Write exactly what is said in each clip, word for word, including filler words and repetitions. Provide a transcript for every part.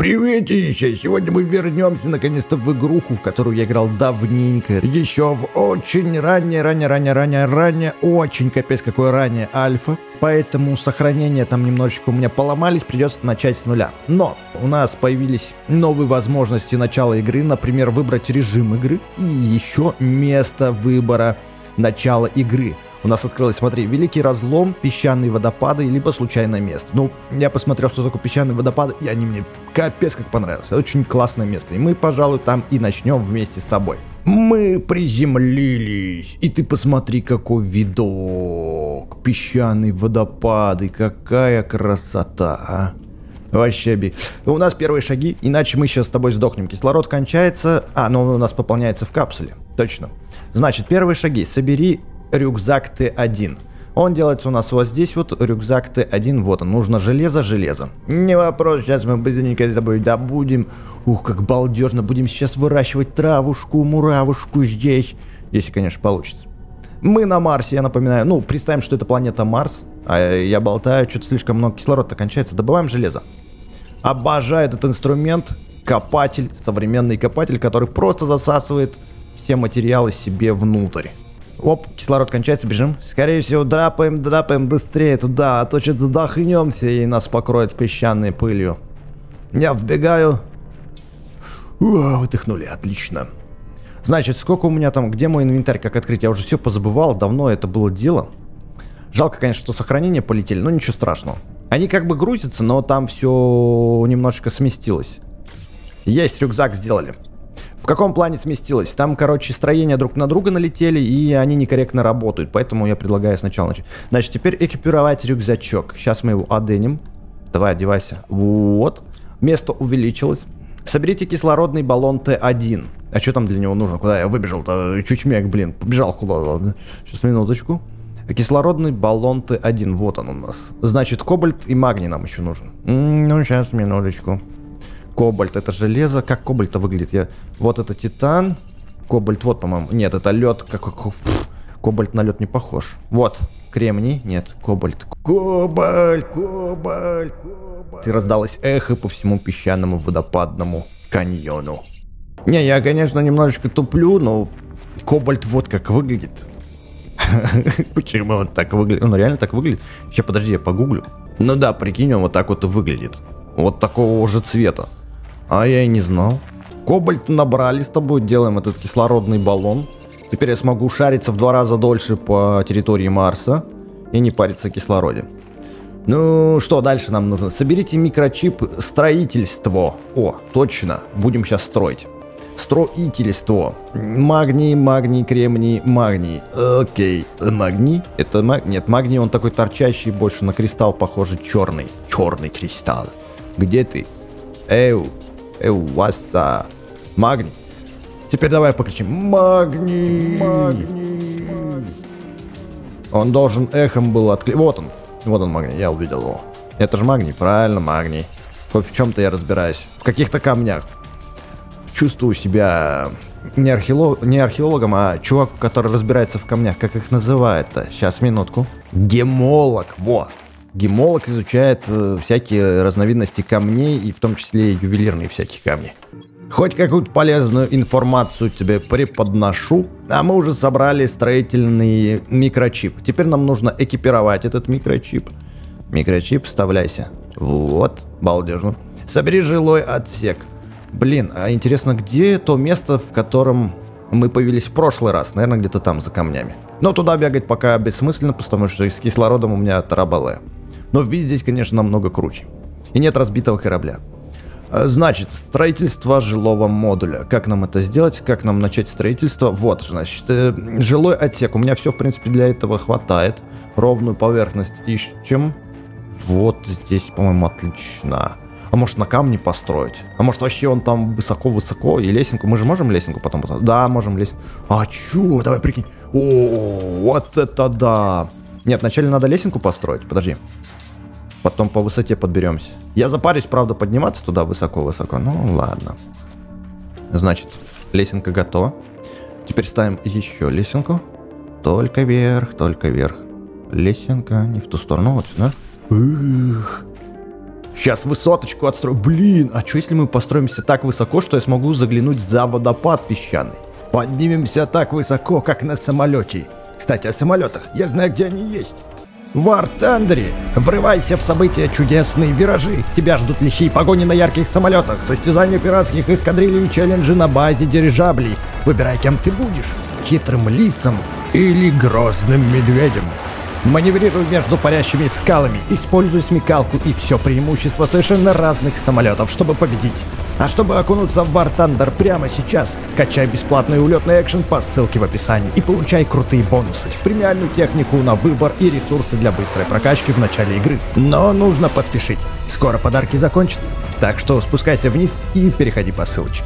Приветище! Сегодня мы вернемся наконец-то в игруху, в которую я играл давненько. Еще в очень раннее, раннее, раннее, раннее, раннее, очень капец какое раннее альфа. Поэтому сохранения там немножечко у меня поломались, придется начать с нуля. Но у нас появились новые возможности начала игры. Например, выбрать режим игры и еще место выбора начала игры. У нас открылось, смотри, великий разлом, песчаные водопады, либо случайное место. Ну, я посмотрел, что такое песчаные водопады, и они мне капец как понравились. Очень классное место, и мы, пожалуй, там и начнем вместе с тобой. Мы приземлились, и ты посмотри, какой видок. Песчаные водопады, какая красота, а. Вообще би. У нас первые шаги, иначе мы сейчас с тобой сдохнем. Кислород кончается, а, ну он у нас пополняется в капсуле, точно. Значит, первые шаги, собери... Рюкзак Т один. Он делается у нас вот здесь вот, рюкзак Т один, вот он, нужно железо, железо. Не вопрос, сейчас мы быстренько с тобой добудем. Ух, как балдежно, будем сейчас выращивать травушку, муравушку здесь. Если, конечно, получится. Мы на Марсе, я напоминаю, ну, представим, что это планета Марс. А я болтаю, что-то слишком много кислорода кончается, добываем железо. Обожаю этот инструмент, копатель, современный копатель, который просто засасывает все материалы себе внутрь. Оп, кислород кончается, бежим. Скорее всего, драпаем, драпаем быстрее туда, а то что-то задохнемся и нас покроет песчаной пылью. Я вбегаю. О, выдохнули, отлично. Значит, сколько у меня там, где мой инвентарь, как открыть? Я уже все позабывал, давно это было дело. Жалко, конечно, что сохранения полетели, но ничего страшного. Они как бы грузятся, но там все немножечко сместилось. Есть, рюкзак сделали. В каком плане сместилось? Там, короче, строения друг на друга налетели, и они некорректно работают. Поэтому я предлагаю сначала начать. Значит, теперь экипировать рюкзачок. Сейчас мы его оденем. Давай, одевайся. Вот. Место увеличилось. Соберите кислородный баллон Т один. А что там для него нужно? Куда я выбежал-то? Чучмяк, блин. Побежал куда-то. Сейчас, минуточку. Кислородный баллон Т один. Вот он у нас. Значит, кобальт и магний нам еще нужен. Ну, сейчас, минуточку. Кобальт, это железо. Как кобальт-то выглядит? Я... Вот это титан. Кобальт, вот, по-моему. Нет, это лед. Как... Кобальт на лед не похож. Вот. Кремний. Нет, кобальт. Кобальт, кобальт, кобальт. И раздалось эхо по всему песчаному водопадному каньону. Не, я, конечно, немножечко туплю, но кобальт вот как выглядит. Почему он так выглядит? Он реально так выглядит? Сейчас, подожди, я погуглю. Ну да, прикинь, он вот так вот и выглядит. Вот такого же цвета. А я и не знал. Кобальт набрали с тобой, делаем этот кислородный баллон. Теперь я смогу шариться в два раза дольше по территории Марса и не париться о кислороде. Ну, что дальше нам нужно? Соберите микрочип строительство. О, точно, будем сейчас строить. Строительство. Магний, магний, кремний, магний. Окей, магний. Это маг... Нет, магний, он такой торчащий, больше на кристалл похожий, черный. Черный кристалл. Где ты? Эу, эу, васа. Магний. Теперь давай покричим. Магний. Магний. Магний. Он должен эхом был откле... Вот он. Вот он, магний. Я увидел его. Это же магний. Правильно, магний. Хоть в чем-то я разбираюсь. В каких-то камнях. Чувствую себя не, археолог... не археологом, а чувак, который разбирается в камнях. Как их называют-то? Сейчас, минутку. Гемолог. Во. Гемолог изучает э, всякие разновидности камней, и в том числе ювелирные всякие камни. Хоть какую-то полезную информацию тебе преподношу. А мы уже собрали строительный микрочип. Теперь нам нужно экипировать этот микрочип. Микрочип, вставляйся. Вот, балдежно. Собери жилой отсек. Блин, а интересно, где то место, в котором мы появились в прошлый раз? Наверное, где-то там, за камнями. Но туда бегать пока бессмысленно, потому что с кислородом у меня тарабале. Но вид здесь, конечно, намного круче. И нет разбитого корабля. Значит, строительство жилого модуля. Как нам это сделать? Как нам начать строительство? Вот, значит, жилой отсек. У меня все, в принципе, для этого хватает. Ровную поверхность ищем. Вот здесь, по-моему, отлично. А может, на камне построить? А может, вообще он там высоко-высоко и лесенку? Мы же можем лесенку потом? Да, можем лесенку. А чё? Давай прикинь. О, вот это да. Нет, вначале надо лесенку построить. Подожди. Потом по высоте подберемся. Я запарюсь, правда, подниматься туда высоко-высоко. Ну, ладно. Значит, лесенка готова. Теперь ставим еще лесенку. Только вверх, только вверх. Лесенка не в ту сторону. Вот сюда. Ух. Сейчас высоточку отстрою. Блин, а что если мы построимся так высоко, что я смогу заглянуть за водопад песчаный? Поднимемся так высоко, как на самолете. Кстати, о самолетах. Я знаю, где они есть. В War Thunder! Врывайся в события, чудесные виражи! Тебя ждут лещи и погони на ярких самолетах, состязания пиратских эскадрилей и челленджи на базе дирижаблей. Выбирай, кем ты будешь. Хитрым лисом или грозным медведем. Маневрируй между парящими скалами, используй смекалку и все преимущества совершенно разных самолетов, чтобы победить. А чтобы окунуться в War Thunder прямо сейчас, качай бесплатный улетный экшен по ссылке в описании и получай крутые бонусы, премиальную технику на выбор и ресурсы для быстрой прокачки в начале игры. Но нужно поспешить, скоро подарки закончатся, так что спускайся вниз и переходи по ссылочке.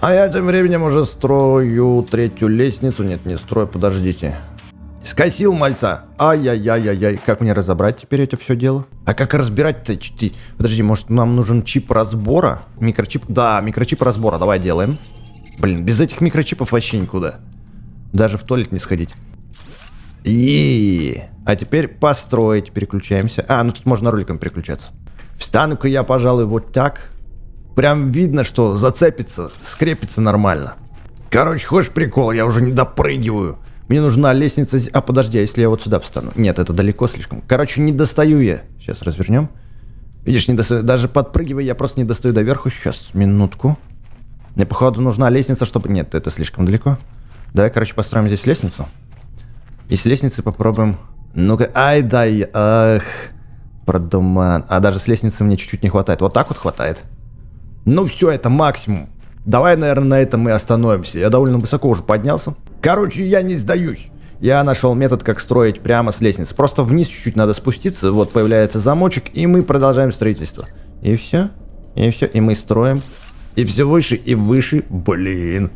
А я тем временем уже строю третью лестницу, нет, не строю, подождите. Скосил мальца. Ай-яй-яй-яй-яй. Как мне разобрать теперь это все дело? А как разбирать-то? Подожди, может нам нужен чип разбора? Микрочип? Да, микрочип разбора. Давай делаем. Блин, без этих микрочипов вообще никуда. Даже в туалет не сходить. И, а теперь построить. Переключаемся. А, ну тут можно роликом переключаться. Встану-ка я, пожалуй, вот так. Прям видно, что зацепится, скрепится нормально. Короче, хочешь прикол? Я уже не допрыгиваю. Мне нужна лестница... А, подожди, а если я вот сюда встану? Нет, это далеко слишком. Короче, не достаю я. Сейчас развернем. Видишь, не достаю. Даже подпрыгивая, я просто не достаю до верху. Сейчас, минутку. Мне, походу, нужна лестница, чтобы... Нет, это слишком далеко. Давай, короче, построим здесь лестницу. И с лестницы попробуем... Ну-ка... Ай, да, ах... Продуман. А даже с лестницы мне чуть-чуть не хватает. Вот так вот хватает. Ну все, это максимум. Давай, наверное, на этом и остановимся. Я довольно высоко уже поднялся. Короче, я не сдаюсь. Я нашел метод, как строить прямо с лестницы. Просто вниз чуть-чуть надо спуститься. Вот появляется замочек, и мы продолжаем строительство. И все, и все, и мы строим. И все выше, и выше. Блин.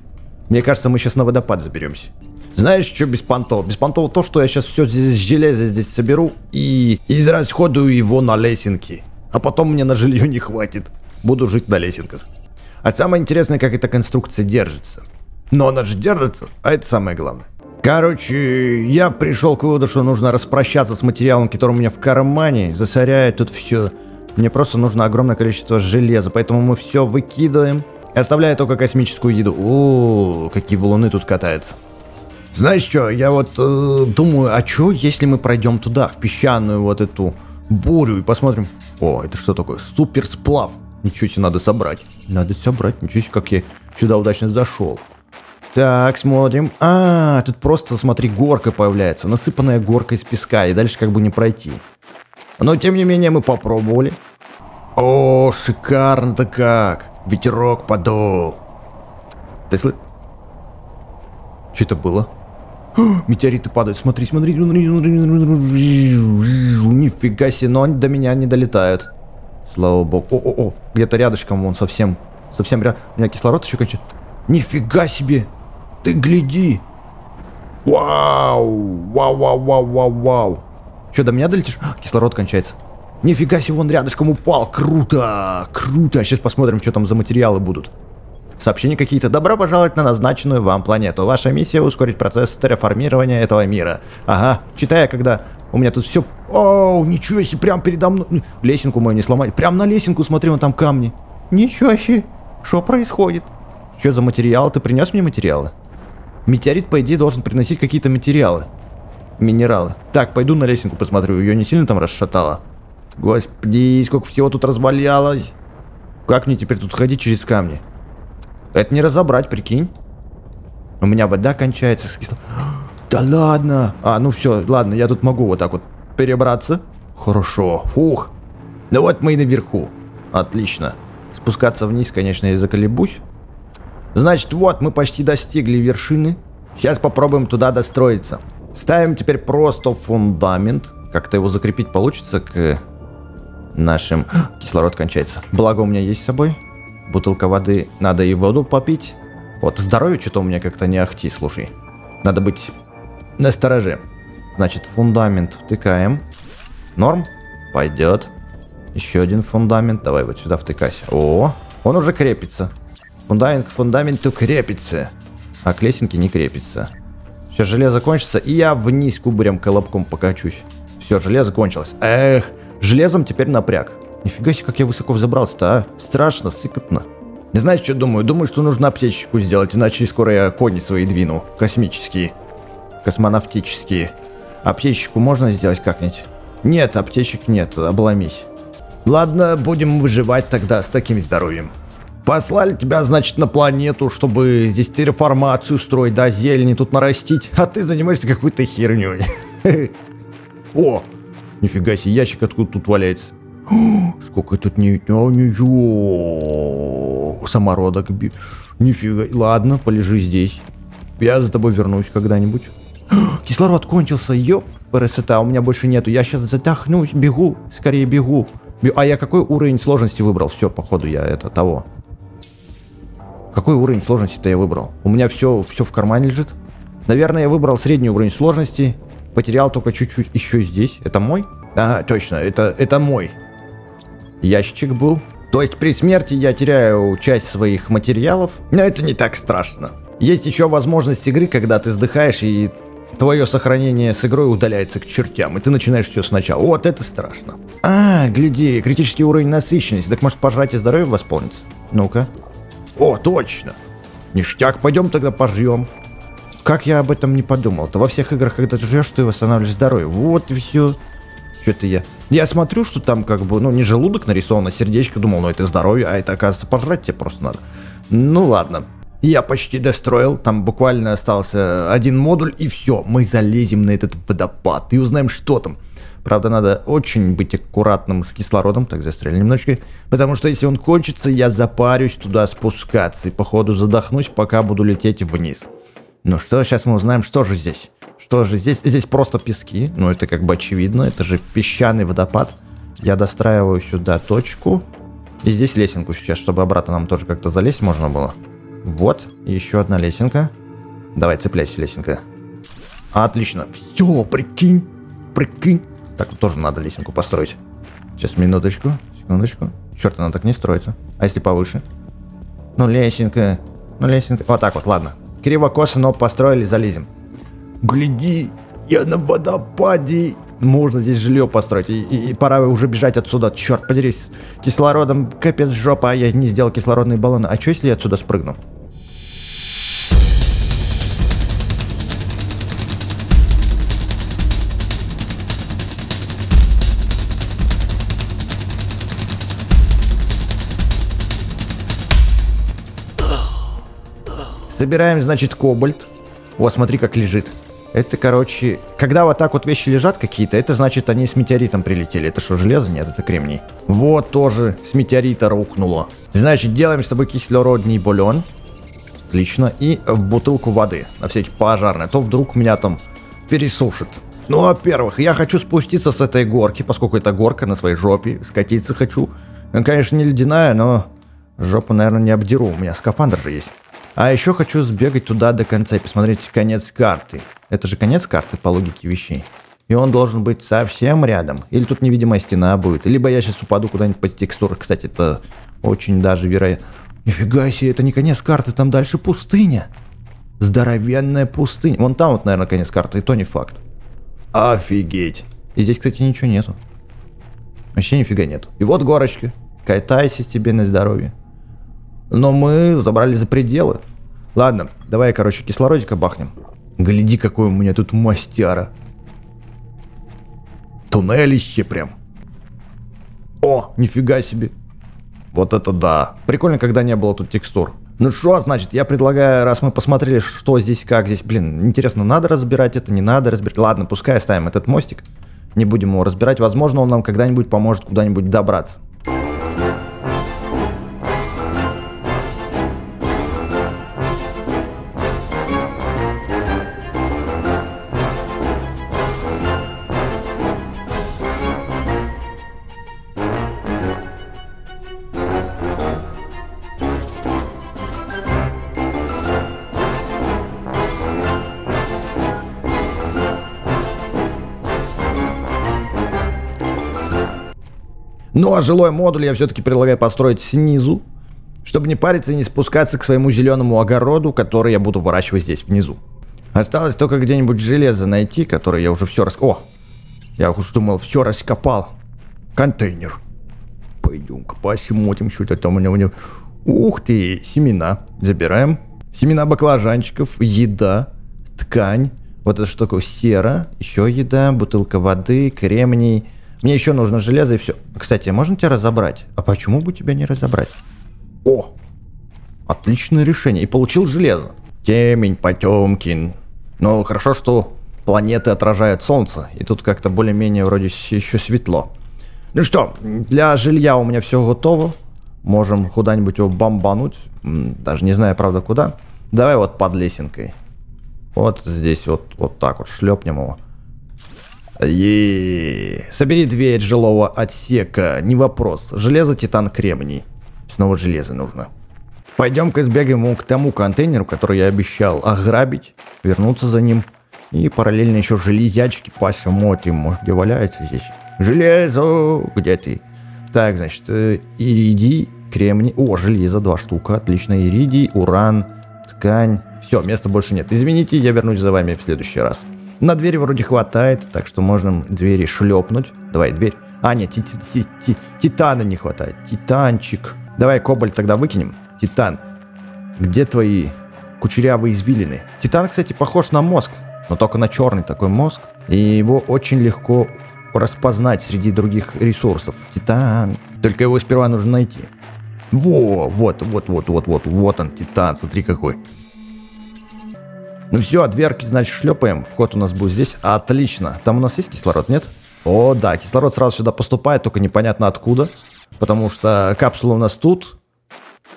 Мне кажется, мы сейчас на водопад заберемся. Знаешь, что без понтов? Без понтов то, что я сейчас все здесь железо здесь соберу и израсходую его на лесенки. А потом мне на жилье не хватит. Буду жить на лесенках. А самое интересное, как эта конструкция держится. Но она же держится, а это самое главное. Короче, я пришел к выводу, что нужно распрощаться с материалом, который у меня в кармане. Засоряет тут все. Мне просто нужно огромное количество железа, поэтому мы все выкидываем. Оставляя только космическую еду. О, какие валуны тут катаются. Знаешь что, я вот э, думаю, а что, если мы пройдем туда, в песчаную вот эту бурю, и посмотрим. О, это что такое? Суперсплав. Ничего себе, надо собрать. Надо собрать. Ничего себе, как я сюда удачно зашел. Так, смотрим. А, тут просто, смотри, горка появляется. Насыпанная горка из песка. И дальше как бы не пройти. Но, тем не менее, мы попробовали. О, шикарно-то как. Ветерок подул. Ты слышишь? Что это было? О, метеориты падают. Смотри, смотри. Нифига себе, но они до меня не долетают. Слава богу. О-о-о, где-то рядышком вон совсем, совсем рядом. У меня кислород еще кончится. Нифига себе! Ты гляди! Вау! Вау-вау-вау-вау-вау! Че, до меня долетишь? А, кислород кончается. Нифига себе, вон рядышком упал. Круто! Круто! Сейчас посмотрим, что там за материалы будут. Сообщения какие-то. Добро пожаловать на назначенную вам планету. Ваша миссия — ускорить процесс терраформирования этого мира. Ага, читая, когда... У меня тут все... Оу, ничего себе, прям передо мной... Лесенку мою не сломать. Прям на лесенку, смотри, вон там камни. Ничего себе, что происходит? Что за материалы? Ты принес мне материалы? Метеорит, по идее, должен приносить какие-то материалы. Минералы. Так, пойду на лесенку посмотрю. Ее не сильно там расшатало? Господи, сколько всего тут разболелось. Как мне теперь тут ходить через камни? Это не разобрать, прикинь. У меня вода кончается с кислом... Да ладно. А, ну все, ладно, я тут могу вот так вот перебраться. Хорошо. Фух. Ну вот мы и наверху. Отлично. Спускаться вниз, конечно, я заколебусь. Значит, вот мы почти достигли вершины. Сейчас попробуем туда достроиться. Ставим теперь просто фундамент. Как-то его закрепить получится к нашим... Кислород кончается. Благо у меня есть с собой. Бутылка воды. Надо и воду попить. Вот, здоровье что-то у меня как-то не ахти, слушай. Надо быть... настороже. Значит, фундамент втыкаем. Норм. Пойдет. Еще один фундамент. Давай вот сюда втыкайся. О, он уже крепится. Фундамент к фундаменту крепится. А к лесенке не крепится. Сейчас железо кончится, и я вниз кубарем колобком покачусь. Все, железо кончилось. Эх, железом теперь напряг. Нифига себе, как я высоко взобрался-то, а? Страшно, сыкотно. Не знаешь, что думаю? Думаю, что нужно аптечку сделать, иначе скоро я кони свои двину. Космические. Космонавтические. Аптечку можно сделать как-нибудь? Нет, аптечек нет, обломись. Ладно, будем выживать тогда с таким здоровьем. Послали тебя, значит, на планету, чтобы здесь терраформацию строить, да, зелени тут нарастить. А ты занимаешься какой-то херней. О, нифига себе, ящик откуда тут валяется. Сколько тут не... Самородок. Нифига. Ладно, полежи здесь. Я за тобой вернусь когда-нибудь. Кислород кончился, ёп, красота, у меня больше нету. Я сейчас затахнусь, бегу, скорее бегу. А я какой уровень сложности выбрал? Все, походу, я это, того. Какой уровень сложности-то я выбрал? У меня все, все в кармане лежит. Наверное, я выбрал средний уровень сложности. Потерял только чуть-чуть еще здесь. Это мой? Ага, точно, это, это мой. Ящичек был. То есть при смерти я теряю часть своих материалов. Но это не так страшно. Есть еще возможность игры, когда ты сдыхаешь и... Твое сохранение с игрой удаляется к чертям, и ты начинаешь все сначала. Вот это страшно. А, гляди, критический уровень насыщенности. Так может пожрать и здоровье восполнится? Ну-ка. О, точно. Ништяк, пойдем тогда пожрем. Как я об этом не подумал-то? Во всех играх, когда ты жрешь, ты восстанавливаешь здоровье. Вот и все. Что-то я... Я смотрю, что там как бы, ну, не желудок нарисован, а сердечко. Думал, ну это здоровье, а это, оказывается, пожрать тебе просто надо. Ну ладно. Я почти достроил, там буквально остался один модуль, и все, мы залезем на этот водопад и узнаем, что там. Правда, надо очень быть аккуратным с кислородом, так застряли немножечко, потому что если он кончится, я запарюсь туда спускаться и походу задохнусь, пока буду лететь вниз. Ну что, сейчас мы узнаем, что же здесь. Что же здесь? Здесь просто пески, ну это как бы очевидно, это же песчаный водопад. Я достраиваю сюда точку, и здесь лесенку сейчас, чтобы обратно нам тоже как-то залезть можно было. Вот, еще одна лесенка. Давай, цепляйся, лесенка. Отлично. Все, прикинь, прикинь. Так, тоже надо лесенку построить. Сейчас, минуточку, секундочку. Черт, она так не строится. А если повыше? Ну, лесенка, ну, лесенка. Вот так вот, ладно. Криво-косо, но построили, залезем. Гляди, я на водопаде. Можно здесь жилье построить. И, и, и пора уже бежать отсюда. Черт подери, с кислородом капец жопа. Я не сделал кислородные баллоны. А что, если я отсюда спрыгну? Собираем, значит, кобальт. О, смотри, как лежит. Это, короче, когда вот так вот вещи лежат какие-то, это значит, они с метеоритом прилетели. Это что, железо? Нет, это кремний. Вот тоже с метеорита рухнуло. Значит, делаем с собой кислородный бульон. Отлично. И в бутылку воды. На всякий пожарный. То вдруг меня там пересушит. Ну, во-первых, я хочу спуститься с этой горки, поскольку это горка на своей жопе. Скатиться хочу. Конечно, не ледяная, но жопу, наверное, не обдеру. У меня скафандр же есть. А еще хочу сбегать туда до конца и посмотреть конец карты. Это же конец карты по логике вещей. И он должен быть совсем рядом. Или тут невидимая стена будет. Либо я сейчас упаду куда-нибудь под текстуры. Кстати, это очень даже вероятно. Нифига себе, это не конец карты, там дальше пустыня. Здоровенная пустыня. Вон там вот, наверное, конец карты, и то не факт. Офигеть. И здесь, кстати, ничего нету. Вообще нифига нету. И вот горочка. Катайся тебе на здоровье. Но мы забрали за пределы. Ладно, давай, короче, кислородика бахнем. Гляди, какой у меня тут мастяра. Туннелище прям. О, нифига себе. Вот это да. Прикольно, когда не было тут текстур. Ну что, значит, я предлагаю, раз мы посмотрели, что здесь, как здесь. Блин, интересно, надо разбирать это, не надо разбирать. Ладно, пускай оставим этот мостик. Не будем его разбирать. Возможно, он нам когда-нибудь поможет куда-нибудь добраться. Ну а жилой модуль я все-таки предлагаю построить снизу, чтобы не париться и не спускаться к своему зеленому огороду, который я буду выращивать здесь внизу. Осталось только где-нибудь железо найти, которое я уже все рас... О! Я уж думал, все раскопал. Контейнер. Пойдем-ка посмотрим, что-то там у него. Ух ты, семена. Забираем. Семена баклажанчиков, еда, ткань. Вот это что такое? Сера. Еще еда, бутылка воды, кремний. Мне еще нужно железо и все. Кстати, можно тебя разобрать? А почему бы тебя не разобрать? О! Отличное решение. И получил железо. Темень, Потемкин. Ну, хорошо, что планеты отражают солнце. И тут как-то более-менее вроде еще светло. Ну что, для жилья у меня все готово. Можем куда-нибудь его бомбануть. Даже не знаю, правда, куда. Давай вот под лесенкой. Вот здесь вот, вот так вот шлепнем его. Еее. Собери дверь жилого отсека. Не вопрос. Железо, титан, кремний. Снова железо нужно. Пойдем-ка сбегаем к тому контейнеру, который я обещал ограбить. Вернуться за ним. И параллельно еще железячки посмотрим. Может, где валяется здесь? Железо! Где ты? Так, значит, иридий, кремний. О, железо, два штука. Отлично. Иридий, уран, ткань. Все, места больше нет. Извините, я вернусь за вами в следующий раз. На двери вроде хватает, так что можно двери шлепнуть. Давай, дверь. А, нет, ти -ти -ти титана не хватает. Титанчик. Давай кобальт тогда выкинем. Титан. Где твои кучерявые извилины? Титан, кстати, похож на мозг, но только на черный такой мозг. И его очень легко распознать среди других ресурсов. Титан. Только его сперва нужно найти. Во, вот, вот, вот, вот, вот, вот он, титан, смотри какой. Ну все, дверки, значит, шлепаем. Вход у нас будет здесь. Отлично. Там у нас есть кислород, нет? О, да, кислород сразу сюда поступает, только непонятно откуда. Потому что капсула у нас тут,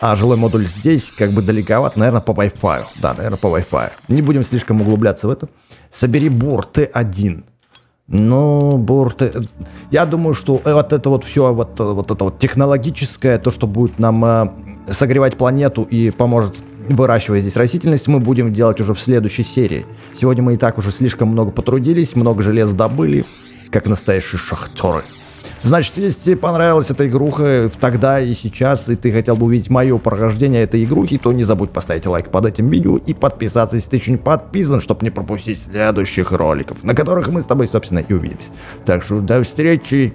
а жилой модуль здесь, как бы далековат. Наверное, по Wi-Fi. Да, наверное, по Wi-Fi. Не будем слишком углубляться в это. Собери бур Т один. Ну, бур Т... Я думаю, что вот это вот все, вот, вот это вот технологическое, то, что будет нам э, согревать планету и поможет... Выращивая здесь растительность, мы будем делать уже в следующей серии. Сегодня мы и так уже слишком много потрудились, много железа добыли, как настоящие шахтеры. Значит, если тебе понравилась эта игруха тогда и сейчас, и ты хотел бы увидеть мое прохождение этой игрухи, то не забудь поставить лайк под этим видео и подписаться, если ты еще не подписан, чтобы не пропустить следующих роликов, на которых мы с тобой, собственно, и увидимся. Так что до встречи!